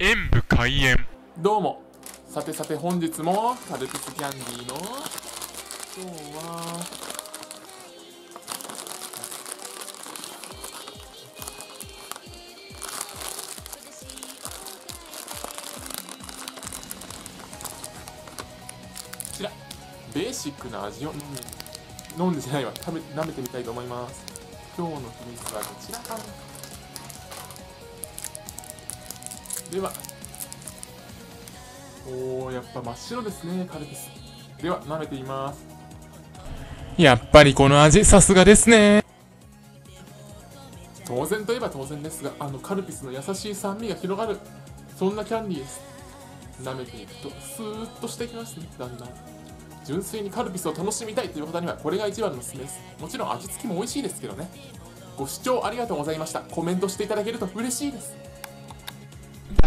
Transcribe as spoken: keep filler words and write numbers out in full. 演武開演。どうも、さてさて本日もカルピスキャンディーの今日はこちらベーシックな味を飲んでじゃないわ食べ舐めてみたいと思います。今日の秘密はこちらでは、おー、やっぱ真っ白ですね、カルピス。では、舐めています。やっぱりこの味、さすがですね。当然といえば当然ですが、あのカルピスの優しい酸味が広がる、そんなキャンディーです。舐めていくと、スーッとしてきますね、だんだん。純粋にカルピスを楽しみたいという方には、これが一番のおすすめです。もちろん味付きも美味しいですけどね。ご視聴ありがとうございました。コメントしていただけると嬉しいです。パ